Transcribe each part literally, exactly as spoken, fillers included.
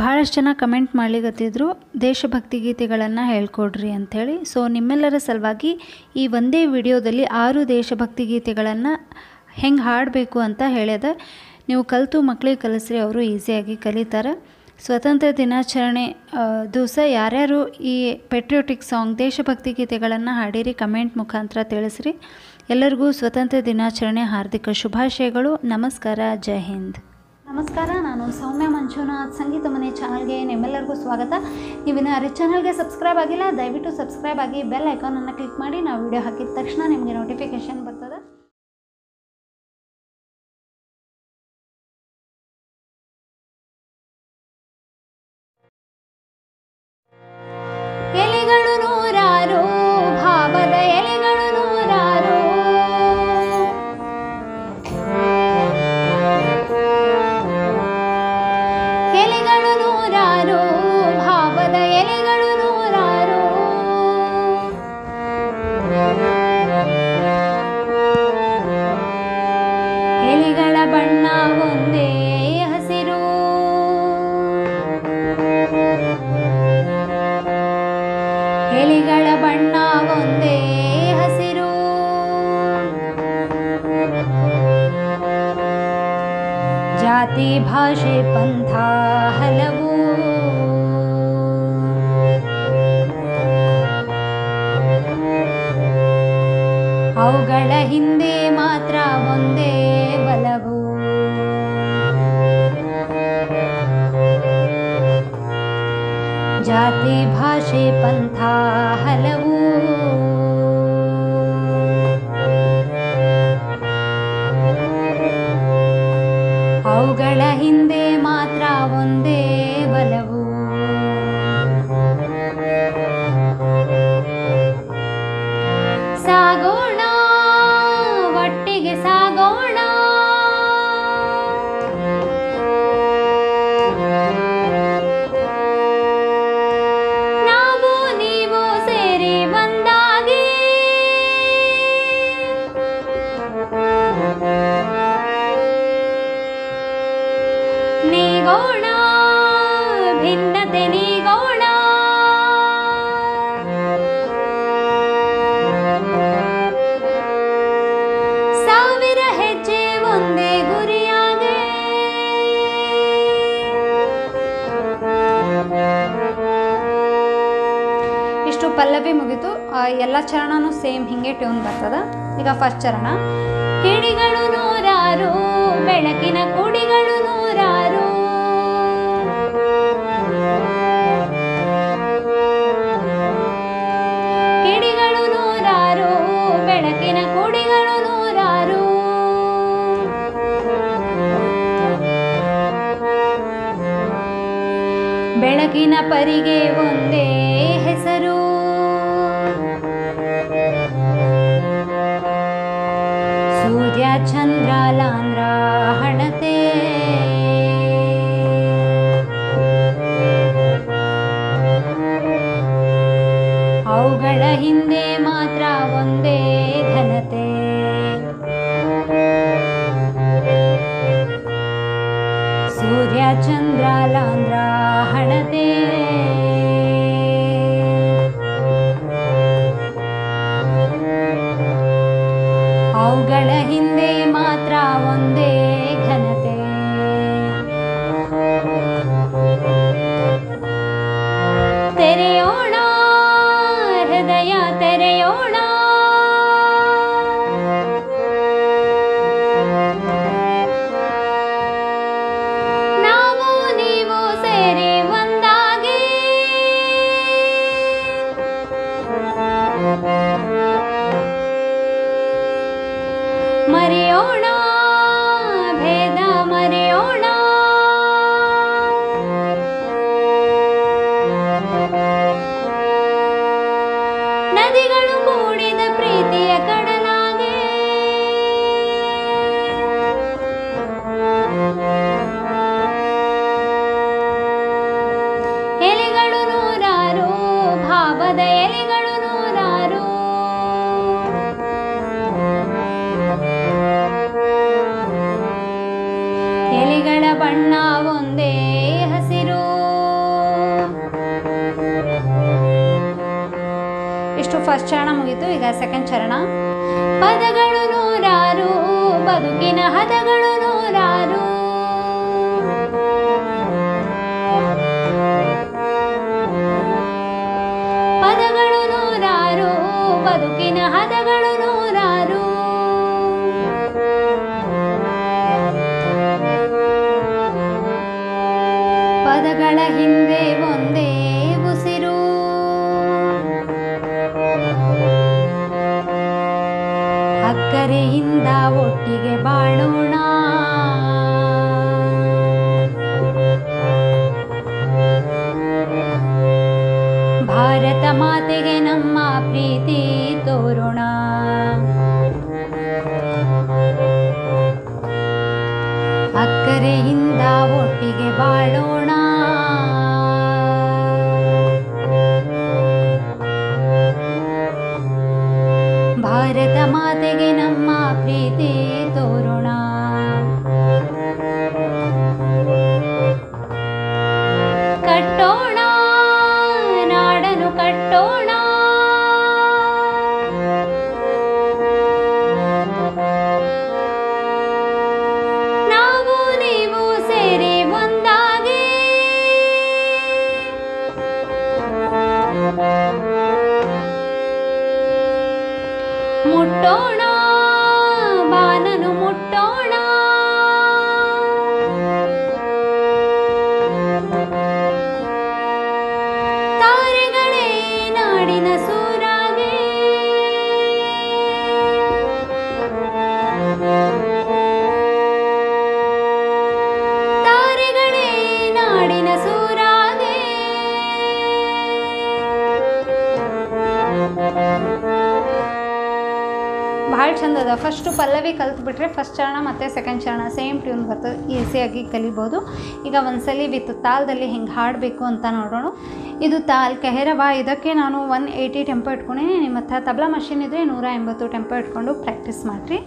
ಭಾಳಷ್ಟು ಜನ ಕಮೆಂಟ್ ಮಾಡಲಿಕತ್ತಿದ್ರು ದೇಶಭಕ್ತಿ ಗೀತೆಗಳನ್ನು ಹೇಳಿಕೊಡ್ರಿ ಅಂತ ಹೇಳಿ. ಸೋ ನಿಮ್ಮೆಲ್ಲರ ಸಲುವಾಗಿ ಈ ಒಂದೇ ವಿಡಿಯೋದಲ್ಲಿ ಆರು ದೇಶಭಕ್ತಿ ಗೀತೆಗಳನ್ನು ಹೆಂಗೆ ಹಾಡಬೇಕು ಅಂತ ಹೇಳಿದೆ. ನೀವು ಕಲಿತು ಮಕ್ಕಳಿಗೆ ಕಲಿಸ್ರಿ, ಅವರು ಈಸಿಯಾಗಿ ಕಲಿತಾರೆ. ಸ್ವತಂತ್ರ ದಿನಾಚರಣೆ ದಿವಸ ಯಾರ್ಯಾರು ಈ ಪೆಟ್ರಿಯೋಟಿಕ್ ಸಾಂಗ್ ದೇಶಭಕ್ತಿ ಗೀತೆಗಳನ್ನು ಹಾಡಿರಿ ಕಮೆಂಟ್ ಮುಖಾಂತರ ತಿಳಿಸ್ರಿ. ಎಲ್ಲರಿಗೂ ಸ್ವತಂತ್ರ ದಿನಾಚರಣೆ ಹಾರ್ದಿಕ ಶುಭಾಶಯಗಳು. ನಮಸ್ಕಾರ, ಜೈ ಹಿಂದ್. ನಮಸ್ಕಾರ, ನಾನು ಸೌಮ್ಯ ಮಂಜುನಾಥ್, ಸಂಗೀತ ಮನೆ ಚಾನಲ್ಗೆ ನಿಮ್ಮೆಲ್ಲರಿಗೂ ಸ್ವಾಗತ. ನೀವಿನ ಅರೆ ಚಾನಲ್ಗೆ ಸಬ್ಸ್ಕ್ರೈಬ್ ಆಗಿಲ್ಲ, ದಯವಿಟ್ಟು ಸಬ್ಸ್ಕ್ರೈಬ್ ಆಗಿ ಬೆಲ್ ಐಕಾನನ್ನು ಕ್ಲಿಕ್ ಮಾಡಿ. ನಾವು ವಿಡಿಯೋ ಹಾಕಿದ ತಕ್ಷಣ ನಿಮಗೆ ನೋಟಿಫಿಕೇಷನ್ ಬರ್ತದೆ. ಎಲೆಗಳು ನೂರಾರು ಭಾವದ ಎಲೆಗಳು ನೂರಾರು ಎಲೆಗಳು ನೂರಾರು ಭಾವದ ಎಲೆಗಳು ನೂರಾರು ಎಲೆಗಳ ಬಣ್ಣ ಒಂದೇ ಹಸಿರು ಎಲೆಗಳ ಬಣ್ಣ ಒಂದೇ ಹಸಿರು ಜಾತಿ ಭಾಷೆ ಪಂಥ ಹಲವು ಅವುಗಳ ಹಿಂದೆ ಮಾತ್ರ ಒಂದೇ ಬಲವು ಜಾತಿ ಭಾಷೆ ಪಂಥ ಹಲವು ಅವುಗಳ ಹಿಂದೆ ಮಾತ್ರ ಒಂದೇ ಬಲವು ಸಾಗೋಣ ಒಟ್ಟಿಗೆ ಸಾಗೋಣ ನೀಗೋಣ ಭಿನ್ನತೆ ನೀಗೋಣ ಸಾವಿರ ಹೆಜ್ಜೆ ಒಂದೇ ಗುರಿಯಾಗೆ ಇಷ್ಟು ಪಲ್ಲವಿ ಮುಗಿತು. ಎಲ್ಲ ಚರಣನೂ ಸೇಮ್ ಹಿಂಗೆ ಟ್ಯೂನ್ ಬರ್ತದೆ. ಈಗ ಫಸ್ಟ್ ಚರಣ ಕಿಡಿಗಳು ನೂರಾರು ಬೆಳಕಿನ ಕುಡಿಗಳು ನೂರಾರು ಕಿಡಿಗಳು ನೂರಾರು ಬೆಳಕಿನ ಕುಡಿಗಳು ನೂರಾರು ಬೆಳಕಿನ ಪರಿಗೆ ಒಂದೇ ಹೆಸರು ಸೂರ್ಯ ಚಂದ್ರ ಲಾಂದ್ರ ಹಣತೆ ಅವುಗಳ ಹಿಂದೆ ಮಾತ್ರ ಒಂದೇ ಘನತೆ ಸೂರ್ಯ ಚಂದ್ರ ಲಾಂದ್ರ ಹಣತೆ ಅವುಗಳ ಹಿಂದೆ ಮಾತ್ರ ಒಂದೇ ಘನತೆ ತೆರೆಯೋಣ ಹೃದಯ ತೆರೆಯೋಣ ನಾವು ನೀವು ಸೇರಿ ಒಂದಾಗಿ ಮರೆಯೋಣ ಭೇದ ಮರೆಯೋಣ ನದಿಗಳು ಮೂಡಿದ ಪ್ರೀತಿಯ ಕಡಲಾಗೆ ಎಲೆಗಳು ನೂರಾರು ಭಾವದ ಎಲೆಗಳು ನೂರಾರು ಎಲೆಗಳ ಬಣ್ಣ ಒಂದೇ ಹಸಿರು ಫಸ್ಟ್ ಚರಣ ಮುಗಿತು, ಈಗ ಸೆಕೆಂಡ್ ಚರಣ. ಪದಗಳು ನೂರಾರು ಬದುಕಿನ ಹದಗಳು ನೂರಾರು, ಪದಗಳು ನೂರಾರು ಬದುಕಿನ ಹದಗಳು ನೂರಾರು. ಪದಗಳ ಹಿಂದೆ ಒಂದೇ ಉಸಿರು, ಅಕ್ಕರೆಯಿಂದ ಒಟ್ಟಿಗೆ ಬಾಳೋಣ. ಭಾರತ ಮಾತೆಗೆ ನಮ್ಮ ಪ್ರೀತಿ ತೋರೋಣ. ಅಕ್ಕರೆಯಿಂದ ಒಟ್ಟಿಗೆ ಬಾಳೋಣ. ಭಾರತ ಮಾತೆಗೆ ನಮ್ಮ ಪ್ರೀತಿ ತೋರೋಣ. ಕಟ್ಟೋಣ ನಾಡನ್ನು ಕಟ್ಟೋಣ, ನಾವು ನೀವು ಸೇರಿ ಒಂದಾಗಿ. ಮುಟ್ಟೋಣ ಬಾನನು ಮುಟ್ಟೋಣ, ತಾರೆಗಳೇ ನಾಡಿನ ಸೂರಾಗೆ. ತಾರೆಗಳೇ ನಾಡಿನ ಸೂರಾಗೆ, ಭಾಳ ಚಂದ ಅದ. ಫಸ್ಟು ಪಲ್ಲವಿ ಕಲಿತ್ಬಿಟ್ರೆ ಫಸ್ಟ್ ಚರಣ ಮತ್ತು ಸೆಕೆಂಡ್ ಚರಣ ಸೇಮ್ ಟ್ಯೂನ್ ಬರ್ತದೆ, ಈಸಿಯಾಗಿ ಕಲಿಬೋದು. ಈಗ ಒಂದ್ಸಲಿ ವಿತ್ ತಾಳದಲ್ಲಿ ಹೆಂಗೆ ಹಾಡಬೇಕು ಅಂತ ನೋಡೋಣ. ಇದು ತಾಲ್ ಕೆಹರವ, ಇದಕ್ಕೆ ನಾನು ಒನ್ ಏಯ್ಟಿ ಟೆಂಪೋ ಇಟ್ಕೊಂಡೆ. ನಿಮ್ಮ ಹತ್ರ ತಬ್ಲಾ ಮಷೀನ್ ಇದ್ದರೆ ನೂರ ಎಂಬತ್ತು ಟೆಂಪೋ ಇಟ್ಕೊಂಡು ಪ್ರಾಕ್ಟೀಸ್ ಮಾಡಿರಿ.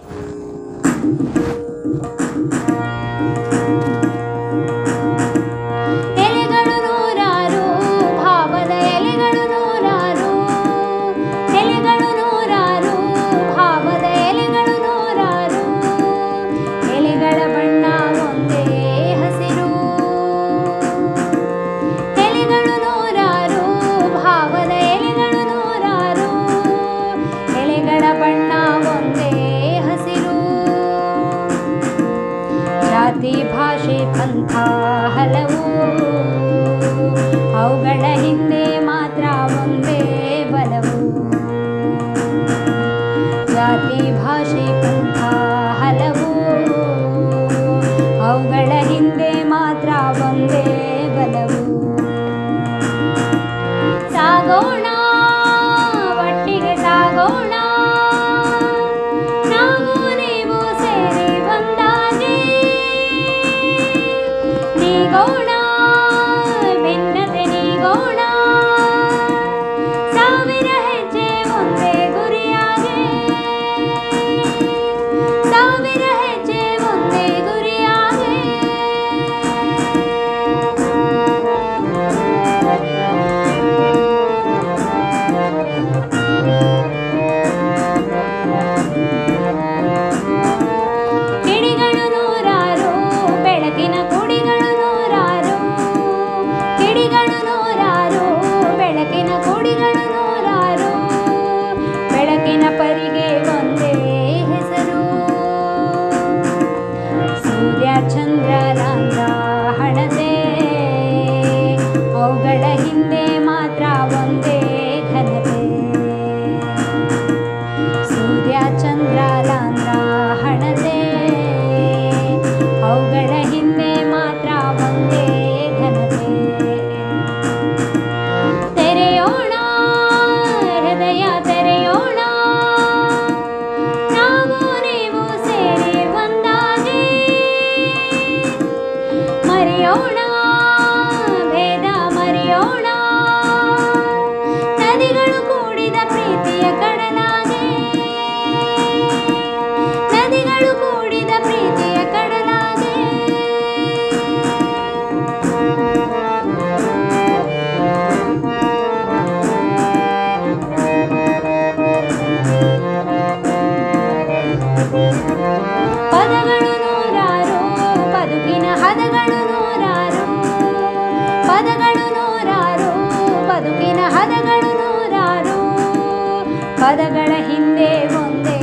ಪದಗಳ ಹಿಂದೆ ಒಂದೇ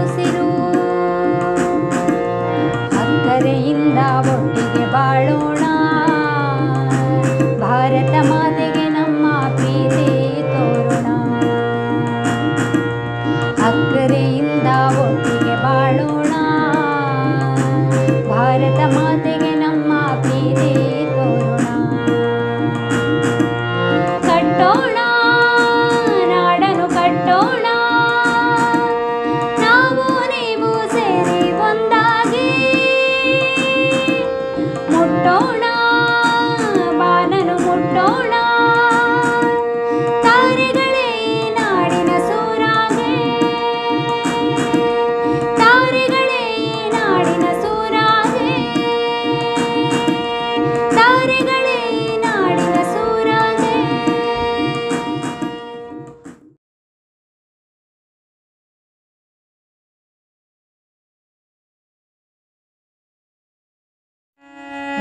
ಉಸಿರು. ಅಕ್ಕರೆಯಿಂದ ಒಟ್ಟಿಗೆ ಬಾಳೋಣ, ಭಾರತ ಮಾತೆಗೆ ನಮ್ಮ ಪ್ರೀತಿ ತೋರೋಣ. ಅಕ್ಕರೆಯಿಂದ ಒಟ್ಟಿಗೆ ಬಾಳೋಣ, ಭಾರತ ಮಾತೆಗೆ ನಮ್ಮ ಪ್ರೀತಿ ತೋರೋಣ. ಕಟ್ಟೋಣ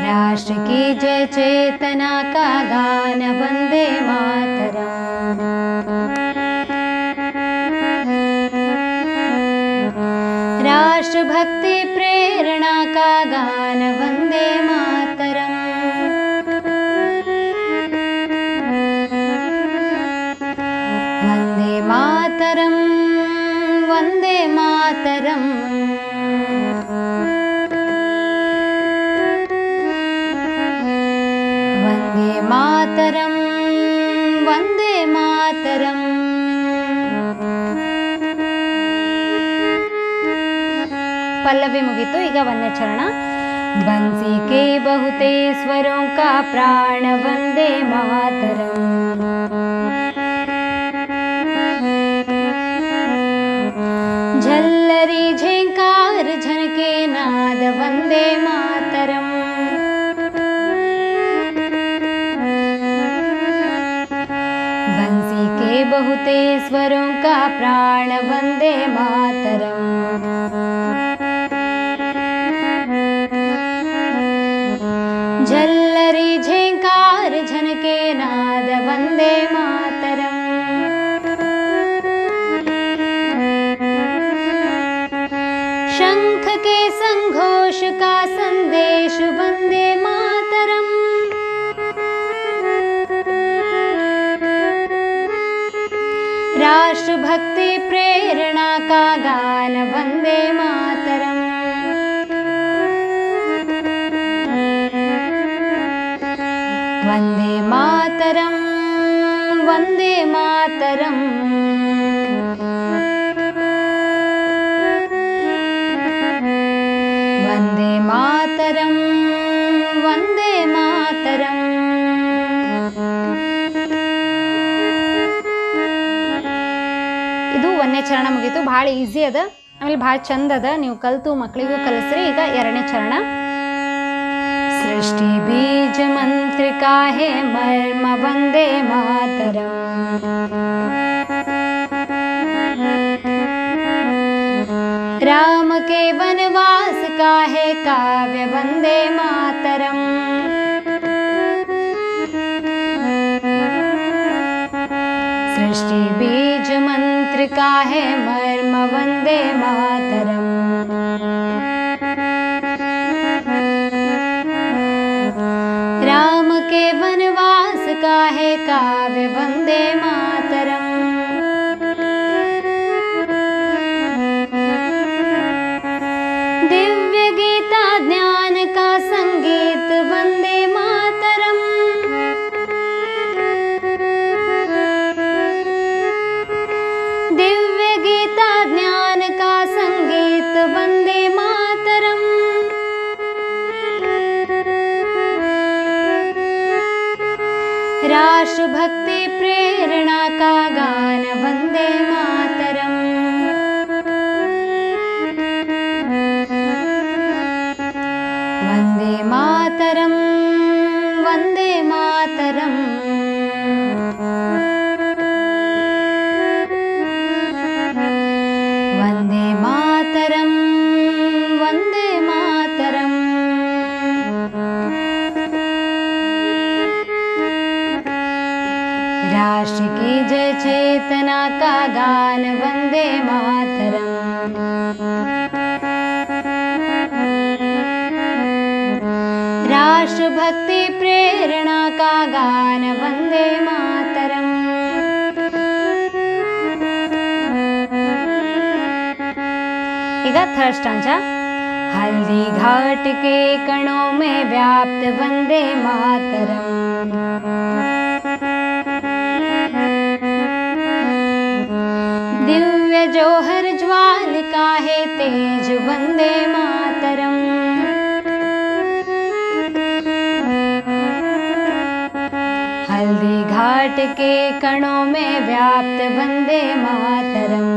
राष्ट्र की जय चेतना का गाना वंदे मातरम। राष्ट्र भक्ति प्रेरणा का गाना वंदे मातरम। वंदे मातरम, वंदे मातरम। मातरम, वंदे मातरम। पल्लवी मुगितो, ಈಗ वन्य चरण। बंसी के बहुते स्वरों का प्राण वंदे मातरम। झल्लरी झंकार झनके नाद वंदे मातरम। बहुते स्वरों का प्राण वंदे मातरम। झल्लरी झंकार झनके नाद वंदे मातरम। शंख के संघोष का संदेश वंदे मातरम। राष्ट्र भक्ति प्रेरणा का गान वंदे मातरम। वंदे मातरम, वंदे मातरम। वंदे मातरम, वंदे मातरम। ಒಂದನೇ ಚರಣ ಮುಗಿತು, ಭಾಳ ಈಸಿ ಅದ, ಆಮೇಲೆ ಭಾಳ ಚಂದ ಅದ, ನೀವು ಕಲ್ತು ಮಕ್ಕಳಿಗೂ ಕಲಿಸ್ರಿ. ಈಗ ಎರಡನೇ ಚರಣ. ಸೃಷ್ಟಿ ಬೀಜ ಮಂತ್ರ ಕಾಹೆ ಮರ್ಮ ವಂದೇ ಮಾತರಂ. ರಾಮ ಕೆ ವನವಾಸ ಕಾಹೆ ಕಾವ್ಯ ವಂದೇ ಮಾತರಂ. सृष्टि बीज मंत्र का है मर्म वंदे मातरम। राम के वनवास का है काव्य वंदे मातरम। दिव्य गीता ज्ञान का संगीत वंदे मातरम। वंदे मातरम। राष्ट्र भक्ति प्रेरणा का गान वंदे मातरम। वंदे मातरम, वंदे मातरम। वंदे मातरम, वंदे मातरम। राष्ट्र की जय चेतना का गान वंदे मातरम। राष्ट्र भक्ति प्रेरणा का गान वंदे मातरम। इधर थर्ड स्टांजा हल्दी घाट के कणों में व्याप्त वंदे मातरम। दिव्य जोहर ज्वालिका है तेज वंदे मातरम। हल्दी घाट के कणों में व्याप्त वंदे मातरम।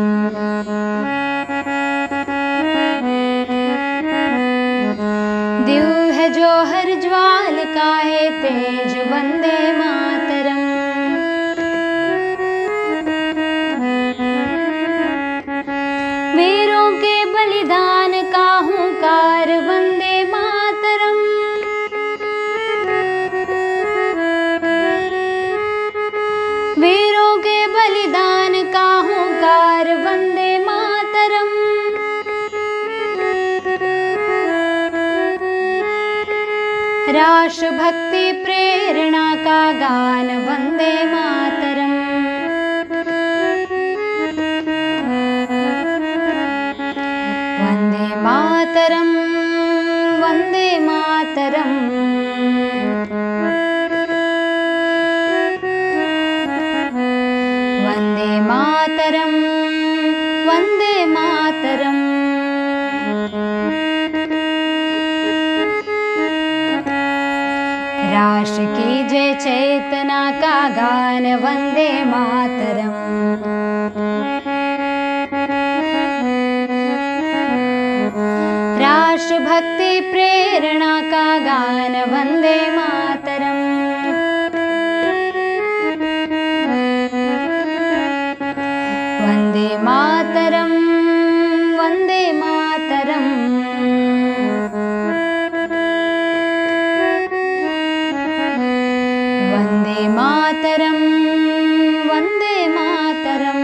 दिव्य जोहर ज्वालिका है तेज वंदे मातरम। राष्ट्र भक्ति प्रेरणा का गान वंदे मातरम। वंदे मातरम, वंदे मातरम। वंदे मातरम, वंदे मातरम। राष्ट्र की जय चेतना का गान वंदे मातरम। राष्ट्र भक्ति प्रेरणा का गान वंदे मातरम। वंदे मातरम, वंदे मातरम। वंदे मातरम, वंदे मातरम।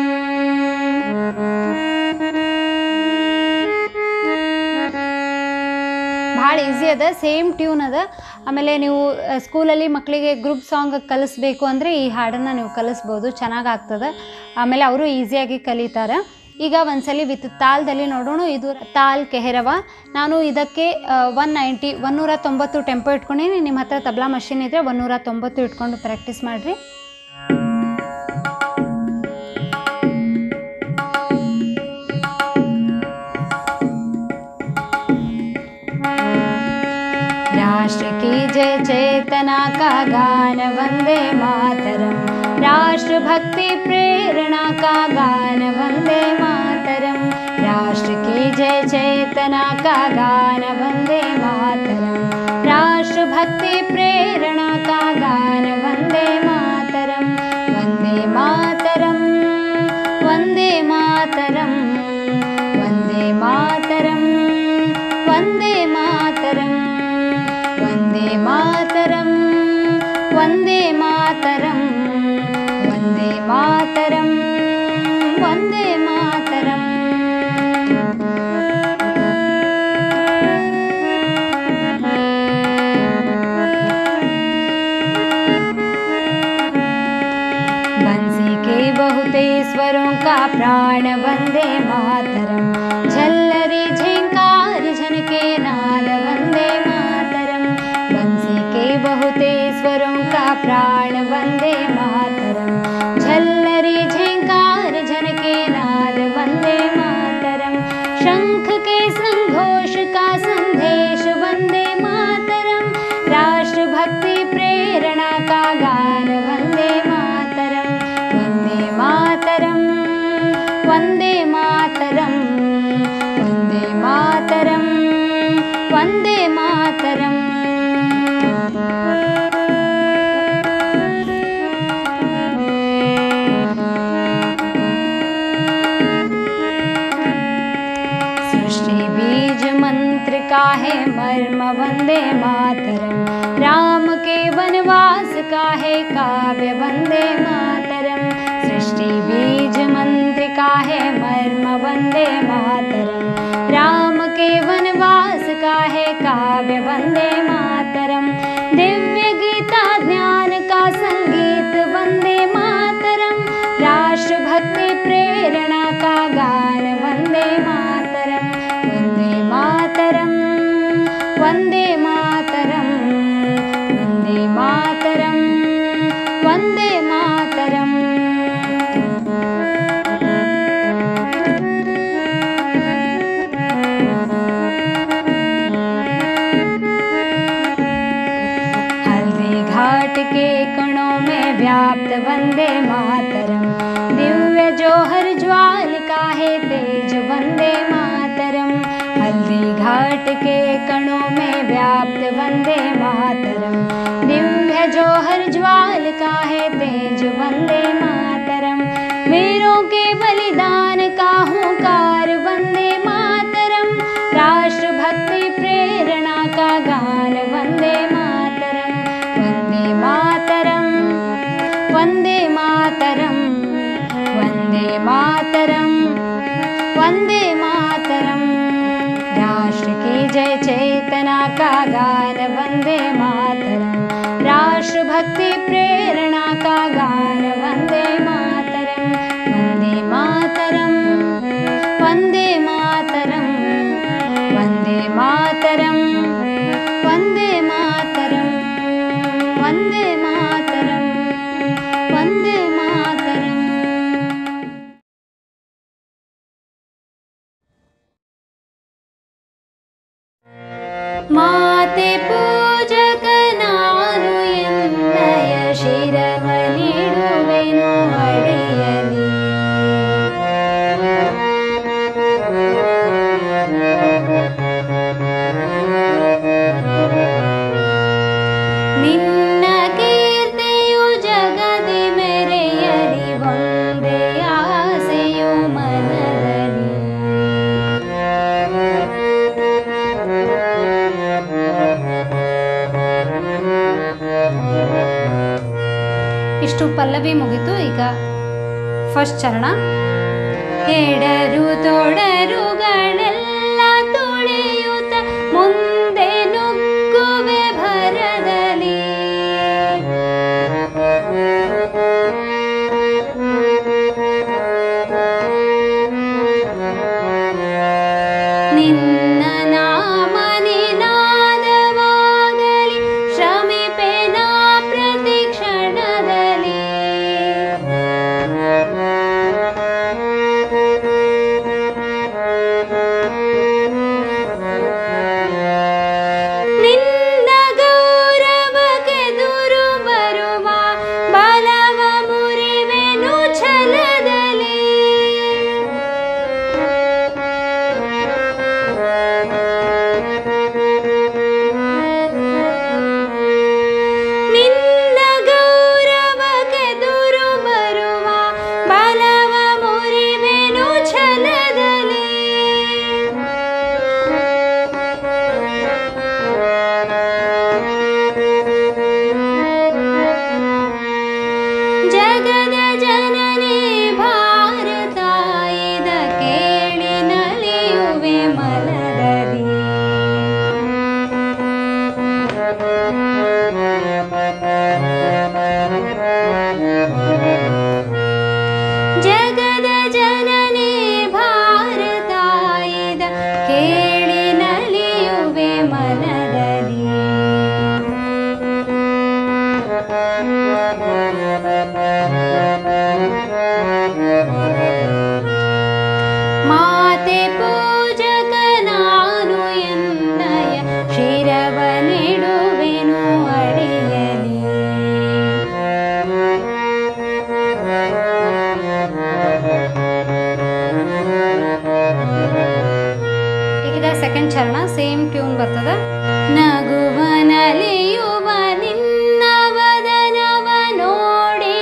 ಭಾಳ ಈಸಿ ಅದ, ಸೇಮ್ ಟ್ಯೂನ್ ಅದ. ಆಮೇಲೆ ನೀವು ಸ್ಕೂಲಲ್ಲಿ ಮಕ್ಕಳಿಗೆ ಗ್ರೂಪ್ ಸಾಂಗ್ ಕಲಿಸ್ಬೇಕು ಅಂದರೆ ಈ ಹಾಡನ್ನು ನೀವು ಕಲಿಸ್ಬೋದು, ಚೆನ್ನಾಗಿ ಆಗ್ತದೆ. ಆಮೇಲೆ ಅವರು ಈಸಿಯಾಗಿ ಕಲಿತಾರೆ. ಈಗ ಒಂದ್ಸಲಿ ವಿತ್ ತಾಲ್ದಲ್ಲಿ ನೋಡೋಣ. ಇದು ತಾಲ್ ಕೆಹರವ. ನಾನು ಇದಕ್ಕೆ ಒನ್ ನೈಂಟಿ ಒನ್ ನೂರ ತೊಂಬತ್ತು ಟೆಂಪೋ ಇಟ್ಕೊಂಡೀನಿ. ನಿಮ್ಮ ಹತ್ರ ತಬ್ಲಾ ಮಷೀನ್ ಇದ್ದರೆ ಒನ್ ನೂರ ತೊಂಬತ್ತು ಇಟ್ಕೊಂಡು ಪ್ರಾಕ್ಟೀಸ್ ಮಾಡಿರಿ. ರಾಷ್ಟ್ರ ಕಿ ಜಯ ಚೇತನಾ ಕಾ ಗಾನ ವಂದೇ ಮಾತರಂ. राष्ट्र भक्ति प्रेरणा का गान वंदे मातरम। राष्ट्र की जय चेतना का गान वंदे मातरम। राष्ट्र भक्ति प्रेरणा का गान वंदे मातरम। वंदे मातरम, वंदे मातरम। वंदे मातरम, वंदे मातरम। वंदे मातरम, वंदे मातरम। वंदे मातरम, वंदे मातरम। बंसी के बहुते स्वरों का प्राण वंदे मातरम। झल्लरी झिंकार झनके नाद वंदे मातरम। बंसी के बहुते स्वरों का प्राण वंदे मातरम। झल्लरी झंकार झनके नाद वंदे मातरम। शंख के संघोष का संदेश वंदे मातरम। राष्ट्र भक्ति प्रेरणा का गान वंदे मातरम। वंदे मातरम, वंदे मातरम। वंदे मातरम, वंदे मातरम। मर्म वंदे मातरम। राम के वनवास का है काव्य वंदे मातरम, सृष्टि बीज मंत्र का है मर्म वंदे मातरम, राम के वनवास का है काव्य वंदे मातरम, दिव्य गीता ज्ञान का संगीत वंदे मातरम, राष्ट्र भक्ति प्रेरणा का गान वंदे मातरम, वंदे मातरम, वंदे मातरम, वंदे मातरम, वंदे मातरम। हल्दी घाट के कणों में व्याप्त वंदे मातरम, दिव्य जोहर ज्वाल का है तेज वंदे मातरम, हल्दी घाट के कणों में व्याप्त वंदे मातरम, दिव्य जोहर ज्वाल का है तेज वंदे मातरम, वीरों के बलिदान का हुंकार वंदे मातरम, राष्ट्र भक्ति प्रेरणा का गान वंदे मातरम, वंदे मातरम, वंदे मातरम, वंदे मातरम, वंदे मातरम। राष्ट्र की जय चेतना का गान वंदे मातरम, राष्ट्र भक्ति प्रेरणा का गान वंदे मातरम, वंदे मातरम, वंदे मातरम, वंदे मातरम, वंदे मातरम, वंदे मातरम, वंदे मातरम। माते पूजकनानु एन्नय ಶಿರವನ್ನಿಡುವೆನು ಒಡೆಯಲಿ, ನಿನ್ನ ಕೀರ್ತಿಯು ಜಗದಿ ಮೆರೆಯಲಿ, ಒಂದೇ ಆಸೆಯು ಮನದಲ್ಲಿ. ಇಷ್ಟು ಪಲ್ಲವಿ ಮುಗಿತು. ಈಗ ಫಸ್ಟ್ ಚರಣ. ಎಡರು ತೊಡರುಗಳೆಲ್ಲ ತೊಳೆಯುತ್ತ ಮುಂದೆ ನುಗ್ಗುವೆ ಭರದಲ್ಲಿ, ನಿನ್ನ ನಾಮ ನಿನಾದವಾಗಲಿ ಶ್ರಮಿಪೆ ನಾ ಪ್ರತಿ ಕ್ಷಣದಲ್ಲಿ. ನಿನ್ನ ಗೌರವಕ್ಕೆ ದುರು ಬರುವ ಬಲವ ಮುರಿವೆನು ಛಲದಲ್ಲಿ, ನಿನ್ನ ಗೌರವಕ್ಕೆ ದುರು ಬರುವ ಬಲವ ಮುರಿವೆನು ಛಲದಲ್ಲಿ. ಜಗದ ಜನನಿ ಭಾರತ ಇದ ಕೇಳಿ ನಲಿಯುವೆ ಮನದಲ್ಲಿ, ಜಗದ ಜನನಿ ಭಾರತ ಇದ ಕೇಳಿ ನಲಿಯುವೆ ಮನದಲ್ಲಿ. ಮಾತೆ ಪೂಜಕನಾನು ಎನ್ನಯ ಶಿರವನ್ನಿಡುವೆನು ಅಡಿಯಲಿ, ಈಗ ಸೆಕೆಂಡ್ ಚರಣ ಸೇಮ್ ಟ್ಯೂನ್ ಬರ್ತದ. ನಗುವನಲಿಯುವ ನಿನ್ನ ವದನವ ನೋಡಿ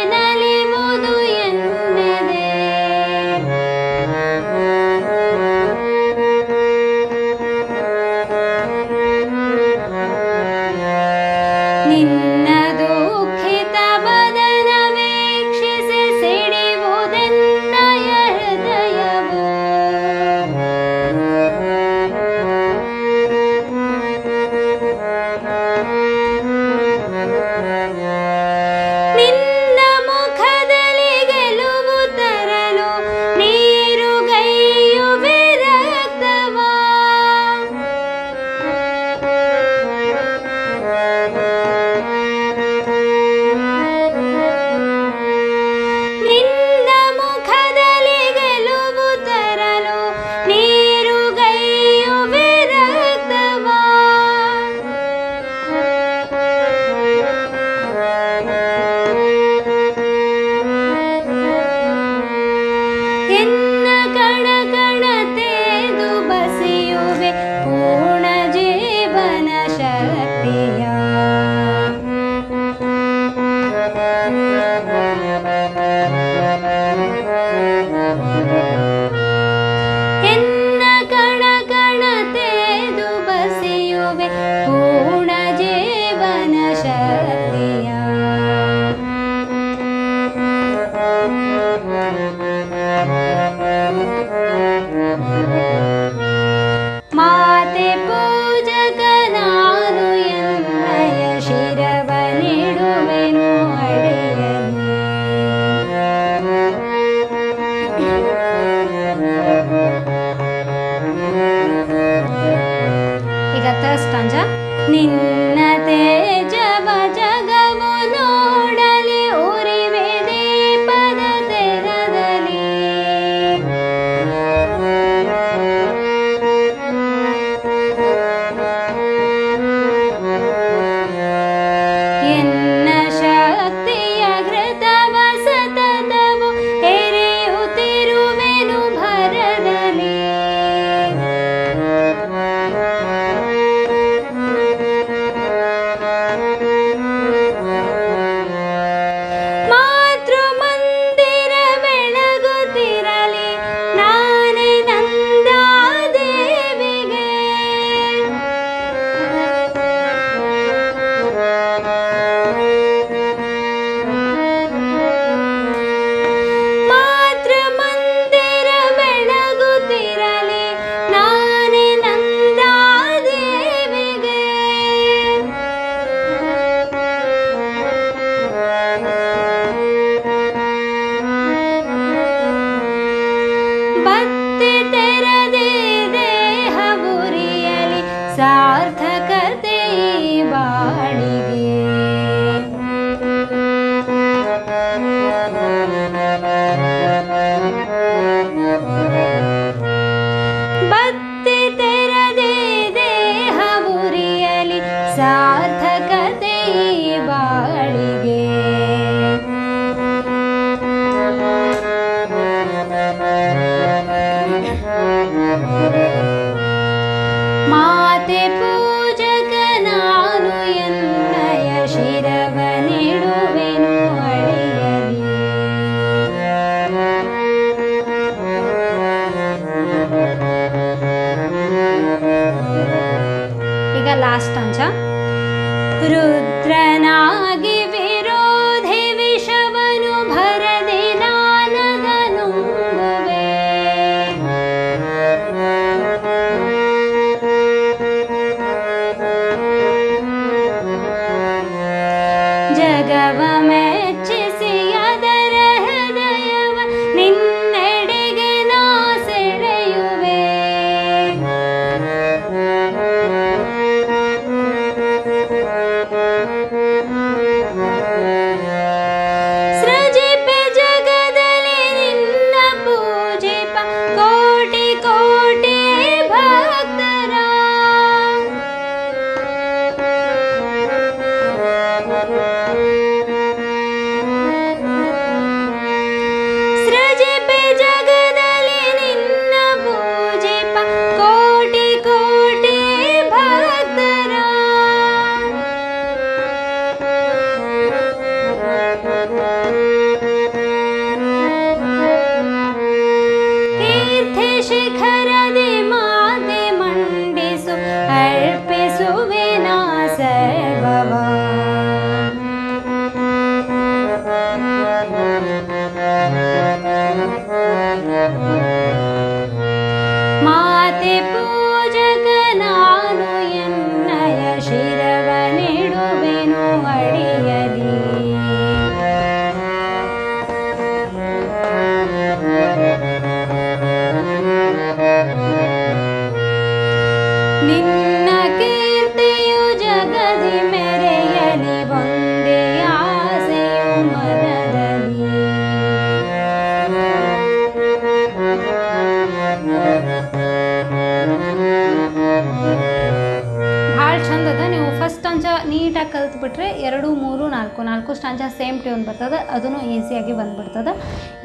सेम ट्यून बರ್ತದ ಅದನ್ನು ಈಸಿಯಾಗಿ ಬಂದ್ಬಿಡ್ತದ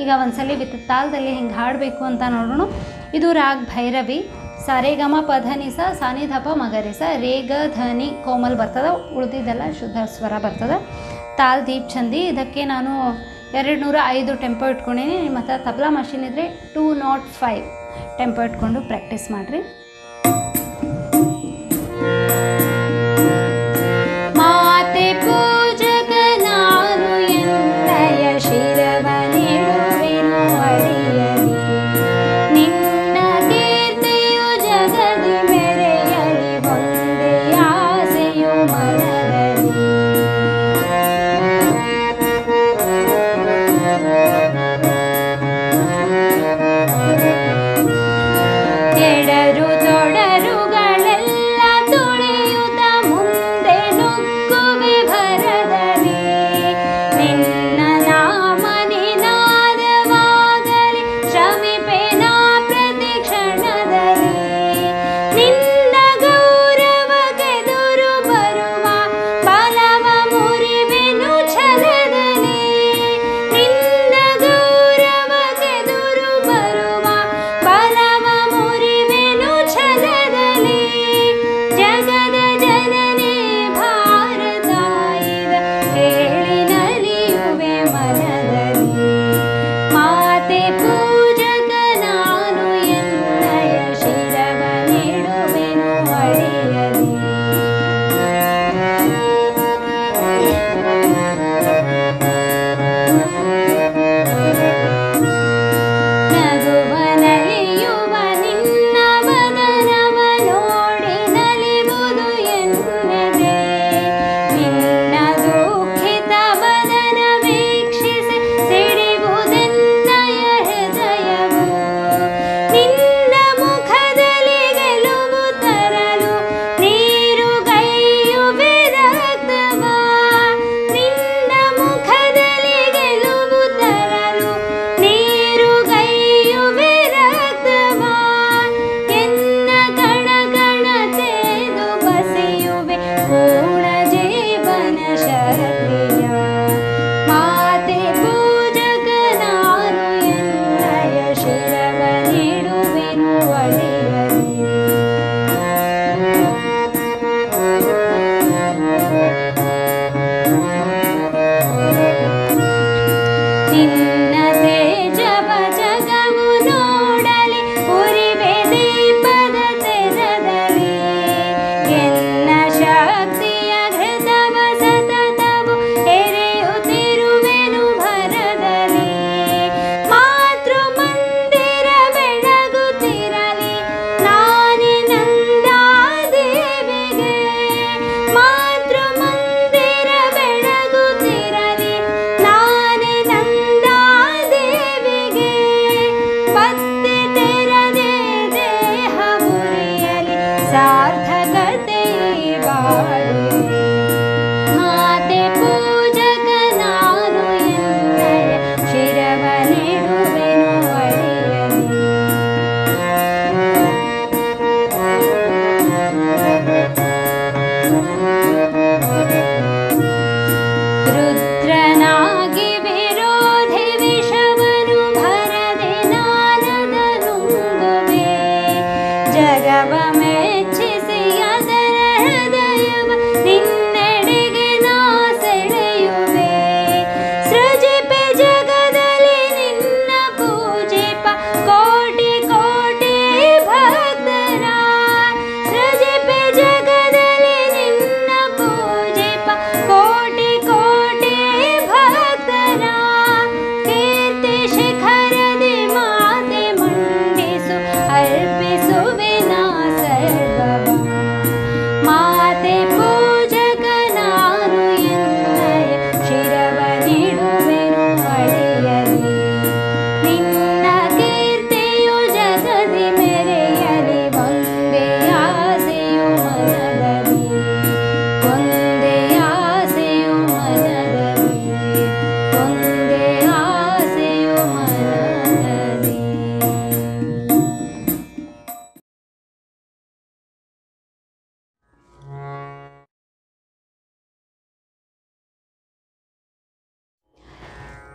ಈಗ ಒಂದಸಲಿ ವಿತ್ ತಾಳದಲ್ಲಿ ಹಿಂಗ ಹಾಡಬೇಕು ಅಂತ ನೋಡೋಣ ಇದು ರಾಗ ಭೈರವಿ ಸರೇಗಮ ಪಧನಿಸ ಸಾನಿಧಪ ಮಗರಿಸ ರೇಗ ಧನಿ ಕೋಮಲ್ ಬರ್ತದ ಉಳಿದಿದ್ದೆಲ್ಲ ಶುದ್ಧ ಸ್ವರ ಬರ್ತದ ತಾಲ್ ದೀಪ್ ಚಂದಿ. ಇದಕ್ಕೆ ನಾನು ಎರಡು ನೂರ ಐದು ಟೆಂಪೋ ಇಟ್ಕೊಂಡಿನಿ. ನಿಮ್ಮ ಹತ್ರ ತಬಲಾ ಮಷೀನ್ ಇದ್ದರೆ ಟೂ ನಾಟ್ ಫೈವ್ ಟೆಂಪೋ ಇಟ್ಕೊಂಡು ಪ್ರಾಕ್ಟೀಸ್ ಮಾಡಿರಿ.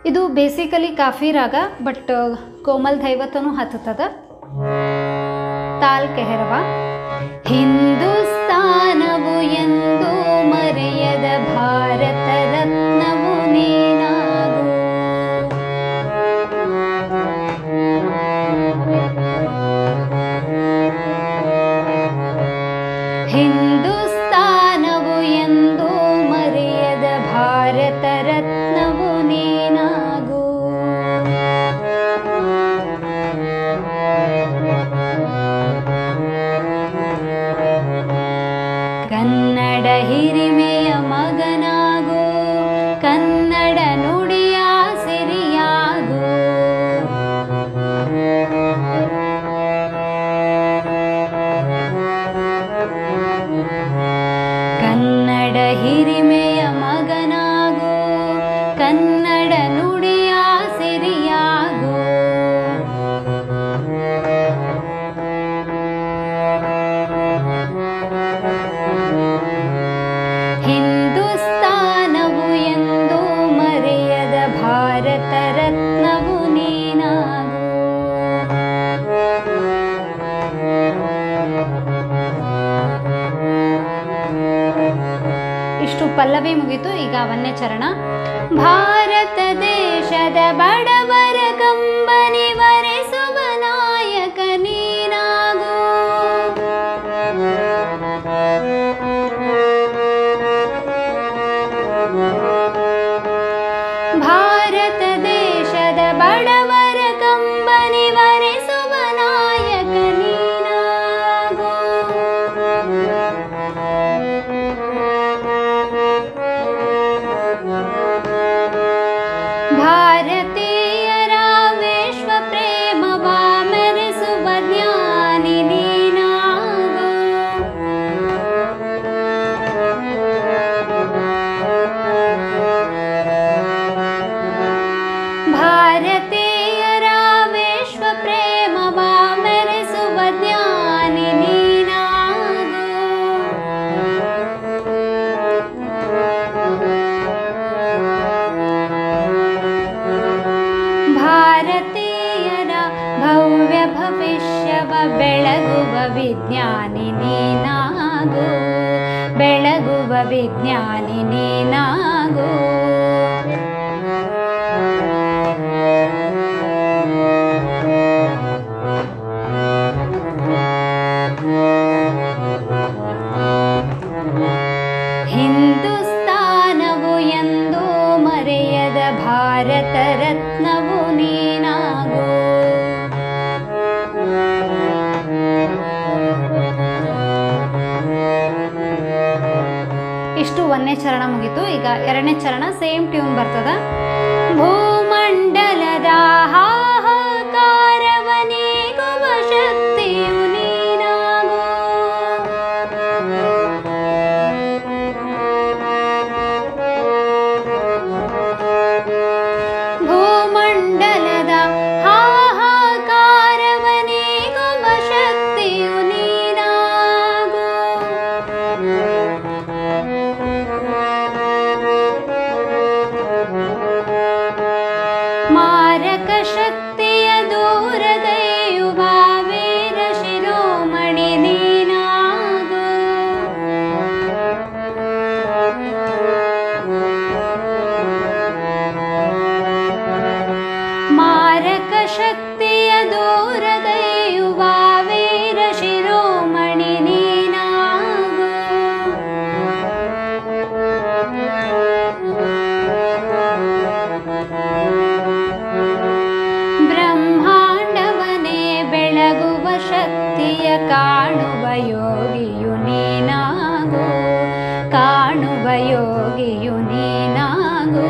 ಇದು ಬೇಸಿಕಲಿ ಕಾಫಿ ರಾಗ, ಬಟ್ ಕೋಮಲ್ ದೈವತನು ಹತ್ತುತ್ತದೆ. ತಾಲ್ ಕೆಹರವ. ಹಿಂದೂಸ್ತಾನವು ಎಂದು ಮರೆಯದ ಭಾರತ ರತ್ನ ಮೂರನೇ ಚರಣ. ಭಾರತ ದೇಶದ ಬಡವರ ಕಂಬನಿ ವರೆಸುವ ನಾಯಕ ನೀನಾಗು, ಭಾರತ ದೇಶದ ಬಡವರ ಕಂಬನಿ ವರೆಸುವ ನಾಯಕ ನೀನಾಗು. ಭಾರತೀಯರ ವಿಶ್ವ ಪ್ರೇಮವ ಮೆರೆಸುವ ಜ್ಞಾನಿ ನೀನಾಗು, ಭಾರತೀಯರ ವಿಶ್ವ ಪ್ರೇಮವ ಮೆರೆಸುವ ಜ್ಞಾನಿ ನೀನಾಗು. ಭಾರತೀಯರ ಭವ್ಯ ಭವಿಷ್ಯವ ಬೆಳಗುವ ವಿಜ್ಞಾನಿ ನೀನಾಗು, ಬೆಳಗುವ ವಿಜ್ಞಾನಿ ನೀನಾಗು. ಹಿಂದೂಸ್ತಾನವು ಎಂದೂ ಮರೆಯದ ಭಾರತ ರತ್ನವು ನೀನಾಗು, ಇಷ್ಟು ಒಂದನೇ ಚರಣ ಮುಗಿತು. ಈಗ ಎರಡನೇ ಚರಣ ಸೇಮ್ ಟ್ಯೂನ್ ಬರ್ತದ. ಭೂಮಂಡಲದ ಹಾಹಾಕಾರವನಿಗುವ ಶಕ್ತಿಯು ನೀನಾಗು, ಭೂಮಂಡಲದ ಹಾಹಾಕಾರವನಿಗುವ ಶಕ್ತಿಯು ನೀನಾಗು. ಮಾರಕ ಶಕ್ತಿಯ ದೂರದೆಯುವ ವೀರ ಶಿರೋಮಣಿ ನೀನಾಗು, ಮಾರಕ ಶಕ್ತಿಯ ದೂರದೆಯುವ ವೀರ ಶಿರೋಮಣಿ ನೀನಾಗು. ಬ್ರಹ್ಮಾಂಡವನೇ ಬೆಳಗುವ ಶಕ್ತಿಯ ಕಾಣುವ ಯೋಗಿಯು ನೀನಾಗು, ಕಾಣುವ ಯೋಗಿಯು ನೀನಾಗು.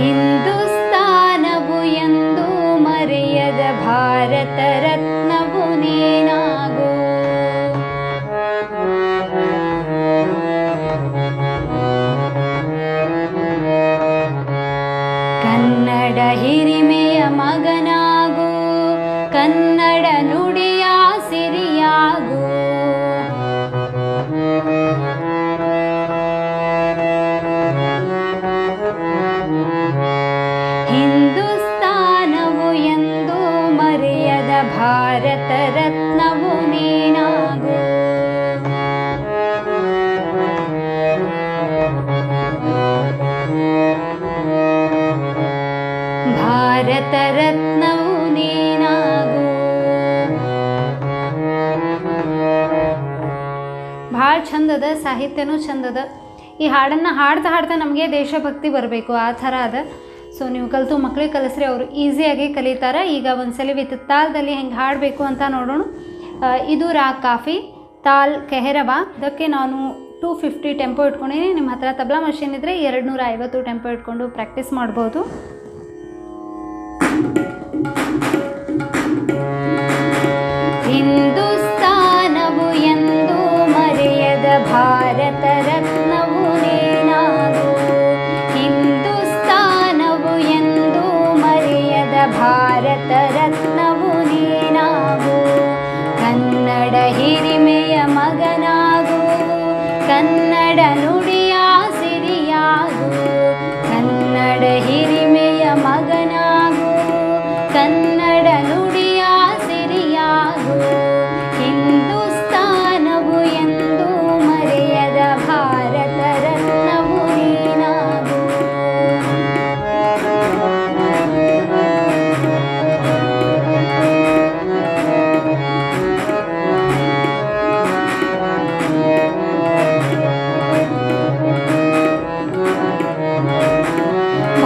ಹಿಂದೂಸ್ತಾನವು ಎಂದೂ ಮರೆಯದ ಭಾರತ ರತ್ನವು ನೀನಾಗು, ಕನ್ನಡ ಹಿರಿಮೆಯ ಮಗನಾಗು, ಕನ್ನಡ ನುಡಿಯ ಸಿರಿಯಾಗು. ಹಿಂದೂಸ್ತಾನವು ಎಂದೂ ಮರೆಯದ ಭಾರತ ರತ್ನವು ನೀನಾಗು. ಭಾರತ ರತ್ನವು ನೀನಾಗು. ಭಾಳ ಚಂದದ, ಸಾಹಿತ್ಯನೂ ಚಂದದ. ಈ ಹಾಡನ್ನು ಹಾಡ್ತಾ ಹಾಡ್ತಾ ನಮಗೆ ದೇಶಭಕ್ತಿ ಬರಬೇಕು, ಆ ಥರ ಅದ. ಸೊ ನೀವು ಕಲಿತು ಮಕ್ಕಳಿಗೆ ಕಲಿಸ್ರೆ ಅವರು ಈಸಿಯಾಗಿ ಕಲಿತಾರೆ. ಈಗ ಒಂದ್ಸಲಿ ವಿತ್ ತಾಲ್ದಲ್ಲಿ ಹೆಂಗೆ ಹಾಡಬೇಕು ಅಂತ ನೋಡೋಣ. ಇದು ರಾಗ ಕಾಫಿ, ತಾಲ್ ಕೆಹರಬಾ. ಇದಕ್ಕೆ ನಾನು ಟೂ ಫಿಫ್ಟಿ ಟೆಂಪೋ ಇಟ್ಕೊಂಡಿದ್ದೀನಿ. ನಿಮ್ಮ ಹತ್ರ ತಬ್ಲಾ ಮಷೀನ್ ಇದ್ದರೆ ಎರಡು ನೂರ ಐವತ್ತು ಟೆಂಪೋ ಇಟ್ಕೊಂಡು ಪ್ರಾಕ್ಟೀಸ್ ಮಾಡ್ಬೋದು. ಹಿಂದೂಸ್ತಾನವು ಎಂದೂ ಮರೆಯದ ಭಾರತ ರತ್ನವು ನೀನಾಗು, ಹಿಂದೂಸ್ತಾನವು ಎಂದೂ ಮರೆಯದ ಭಾರತ ರತ್ನವು ನೀನಾಗು. ಕನ್ನಡ ಹಿರಿಮೆಯ ಮಗನಾಗು, ಕನ್ನಡ ನುಡಿಯ ಸಿರಿಯಾಗು, ಕನ್ನಡ ಹಿರಿಮೆಯ ಮಗನ ಕನ್ನಡ ನುಡಿಯ ಸಿರಿಯಾಗು ಹಿಂದೂಸ್ತಾನವು ಎಂದು ಮರೆಯದ ಭಾರತ ರತ್ನವು ನೀನಾಗು.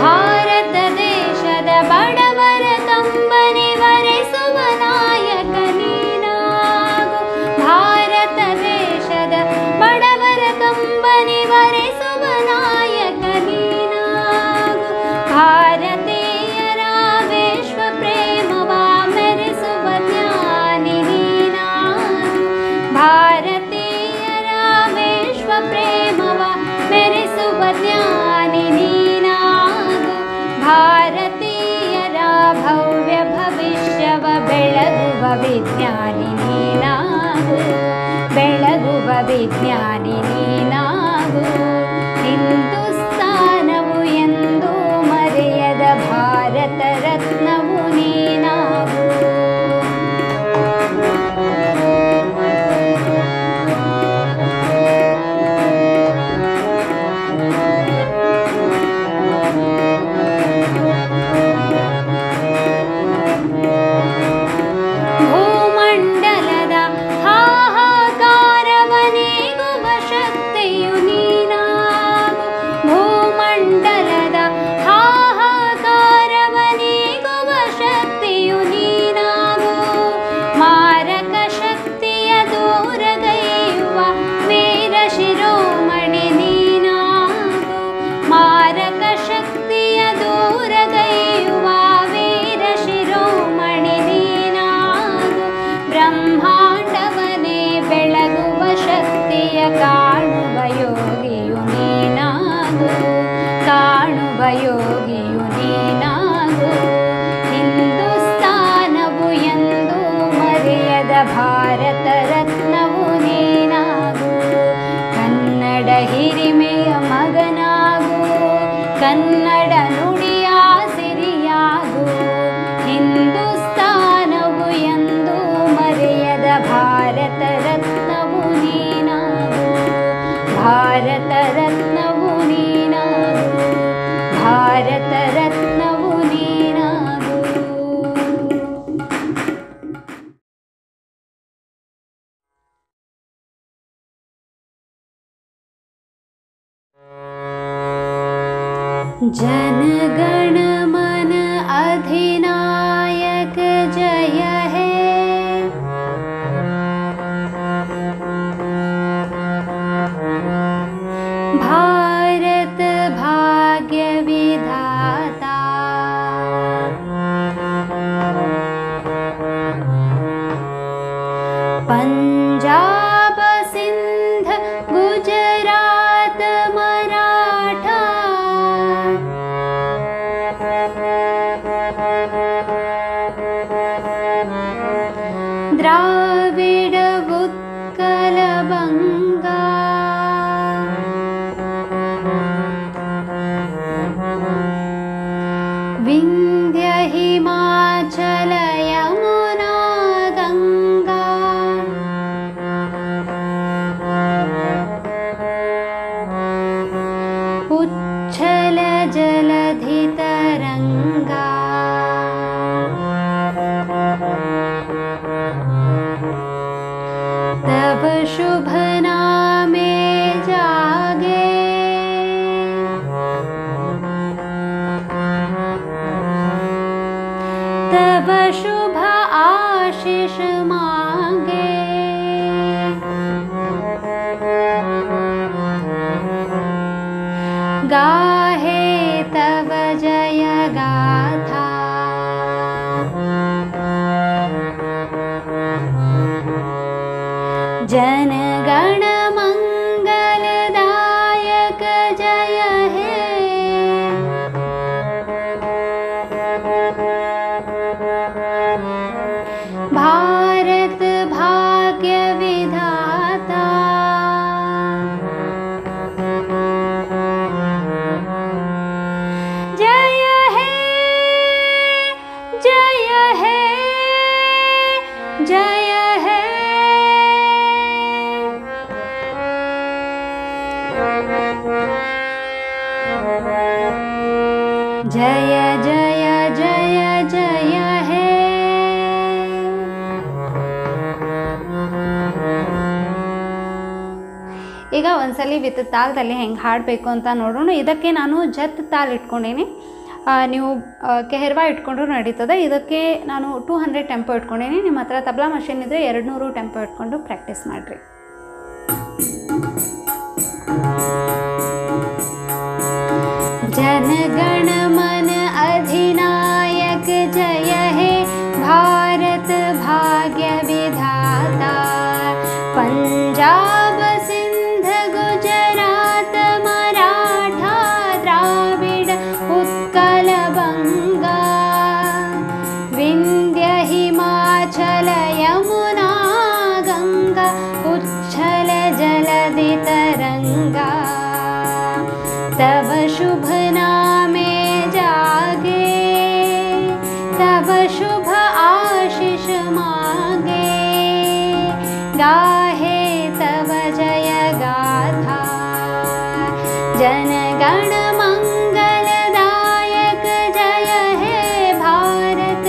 ಭಾರತ ದೇಶದ ಬಡವರ ತಂಬನೆ ವರೆಸುವ ನಾಯಕ ನೀನಾಗು. ಭಾರತ ದೇಶದ ಬಡವರ ತಂಬನೆ ವರೆಸುವ ನಾಯಕ ನೀನಾಗು. ಭಾರತೀಯರ ವಿಶ್ವ ಪ್ರೇಮವ ಮೆರೆಸುವ ಜ್ಞಾನಿ ನೀನಾಗು. ಭಾರತೀಯರ ವಿಶ್ವ ಪ್ರೇಮವ ಮೆರೆಸುವ ಜ್ಞಾನಿ ನೀನಾಗು. ಭಾರತೀಯರ ಭವ್ಯ ಭವಿಷ್ಯವ ಬೆಳಗುವ ವಿಜ್ಞಾನಿ ನೀನಾಗು. ಬೆಳಗುವ ವಿಜ್ಞಾನಿ ನೀನಾಗು. ಹಿಂದೂಸ್ತಾನವು ಎಂದು ಮರೆಯದ ಭಾರತ ರತ್ನವು ನೀನಾಗು. ಭೂಮಂಡಲದ ಹಾಹಾಕಾರವನೇಗುವ ಶಕ್ತಿಯು ನೀನಾಗು. ಭೂಮಂಡಲದ ಹಾಹಾಕಾರವನೇಗುವ ಶಕ್ತಿಯು ನೀನಾಗು. ಮಾರಕ ಶಕ್ತಿಯ ದೂರಗೈಯುವ ವೀರ ಶಿರೋಮಣಿ ನೀನಾಗು. ಮಾರಕ ಶಕ್ತಿಯ ದೂರಗೈಯುವ ವೀರ ಶಿರೋಮಣಿ ನೀನಾಗು. ಬ್ರಹ್ಮಾಂಡವನೇ ಬೆಳಗುವ ಶಕ್ತಿಯ ಕಾಣುವ ಯೋಗಿಯು ನೀನಾಗು. ಕಾಣುವ ಯೋಗಿಯು ನೀನಾಗು. ಹಿಂದೂಸ್ತಾನವು ಎಂದು ಮರೆಯದ ಭಾರತ ರತ್ನವು ನೀನಾಗು. ಕನ್ನಡ ಹಿರಿಮೆಯ ಮಗನಾಗು. ಕನ್ನಡ ನುಡಿಯ ಸಿರಿಯಾಗು. ಹಿಂದೂಸ್ತಾನವು ಎಂದು ಮರೆಯದ ಭಾರತ ರತ್ನವು ನೀನಾಗು. ಭಾರತ ರತ್ನವು ನೀನಾಗು. ಭಾರತ ರತ್ನವು ನೀನಾಗು. जनगण मन अधिनायक जय हे. भारत भाग्य विधाता. पंजाब सिंध गुजरात मराठा. द्राविड उत्कल बंगा. विंध्य हिमाचल यमुना गंगा. उच्छल जलधि तरंगा. तव शुभ नामे जागे. तव शुभ आशीष मांगे. गाहे तव जय गाथा. जनगण मंगलदायक जय हे. भारत भाग्य विधाता. जय हे जय जय है। जय जय जय जय है। ಈಗ ಒಂದಸಲಿ ವಿತ್ ತಾಳದಲ್ಲಿ ಹೆಂಗೆ ಹಾಡಬೇಕು ಅಂತ ನೋಡೋಣ। ಇದಕ್ಕೆ ನಾನು ಜತ್ ತಾಳ ಇಟ್ಕೊಂಡೇನೆ, ನೀವು ಕೆಹರ್ವಾ ಇಟ್ಕೊಂಡ್ರೂ ನಡೀತದೆ। ಇದಕ್ಕೆ ನಾನು ಟೂ ಹಂಡ್ರೆಡ್ ಟೆಂಪೋ ಇಟ್ಕೊಂಡೇನೆ, ನಿಮ್ಮ ಹತ್ರ ತಬ್ಲಾ ಮಷೀನ್ ಇದ್ದರೆ ಎರಡು ನೂರು ಟೆಂಪೋ ಇಟ್ಕೊಂಡು ಪ್ರಾಕ್ಟೀಸ್ ಮಾಡಿರಿ। जनगण मन अधिनायक जय हे, भारत भाग्य विधाता, पंजाब सिंध गुजरात मराठा द्राविड उत्कल बंगा, विंध्य हिमाचल यमुना गंगा, उच्छल जलधि तरंगा, तब शुभ शुभ आशीष मांगे, गाहे तव जय गाथा। जनगण मंगल दायक जय हे, भारत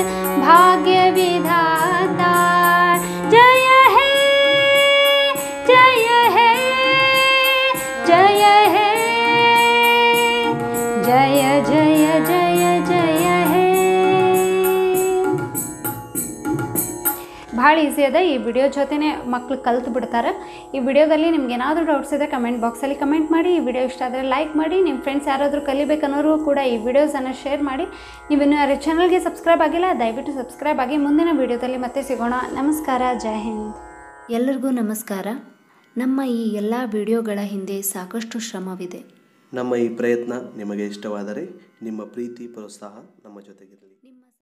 भाग्य विधाता, जय हे जय हे जय हे जय जय जय जय। ಭಾಳ ಈಸಿ ಅದ, ಈ ವಿಡಿಯೋ ಜೊತೆನೇ ಮಕ್ಕಳು ಕಲ್ತು ಬಿಡ್ತಾರೆ। ಈ ವಿಡಿಯೋದಲ್ಲಿ ನಿಮ್ಗೆ ಏನಾದರೂ ಡೌಟ್ಸ್ ಇದ್ದರೆ ಕಮೆಂಟ್ ಬಾಕ್ಸಲ್ಲಿ ಕಮೆಂಟ್ ಮಾಡಿ, ಈ ವಿಡಿಯೋ ಇಷ್ಟ ಆದರೆ ಲೈಕ್ ಮಾಡಿ, ನಿಮ್ಮ ಫ್ರೆಂಡ್ಸ್ ಯಾರಾದರೂ ಕಲಿಬೇಕನ್ನೋರು ಕೂಡ ಈ ವಿಡಿಯೋಸನ್ನು ಶೇರ್ ಮಾಡಿ। ನೀವು ಇನ್ನೂ ಯಾರು ಚಾನಲ್ಗೆ ಸಬ್ಸ್ಕ್ರೈಬ್ ಆಗಿಲ್ಲ, ದಯವಿಟ್ಟು ಸಬ್ಸ್ಕ್ರೈಬ್ ಆಗಿ। ಮುಂದಿನ ವಿಡಿಯೋದಲ್ಲಿ ಮತ್ತೆ ಸಿಗೋಣ, ನಮಸ್ಕಾರ, ಜೈ ಹಿಂದ್. ಎಲ್ಲರಿಗೂ ನಮಸ್ಕಾರ. ನಮ್ಮ ಈ ಎಲ್ಲ ವಿಡಿಯೋಗಳ ಹಿಂದೆ ಸಾಕಷ್ಟು ಶ್ರಮವಿದೆ. ನಮ್ಮ ಈ ಪ್ರಯತ್ನ ನಿಮಗೆ ಇಷ್ಟವಾದರೆ ನಿಮ್ಮ ಪ್ರೀತಿ ಪ್ರೋತ್ಸಾಹ ನಮ್ಮ ಜೊತೆಗಿರಲಿ.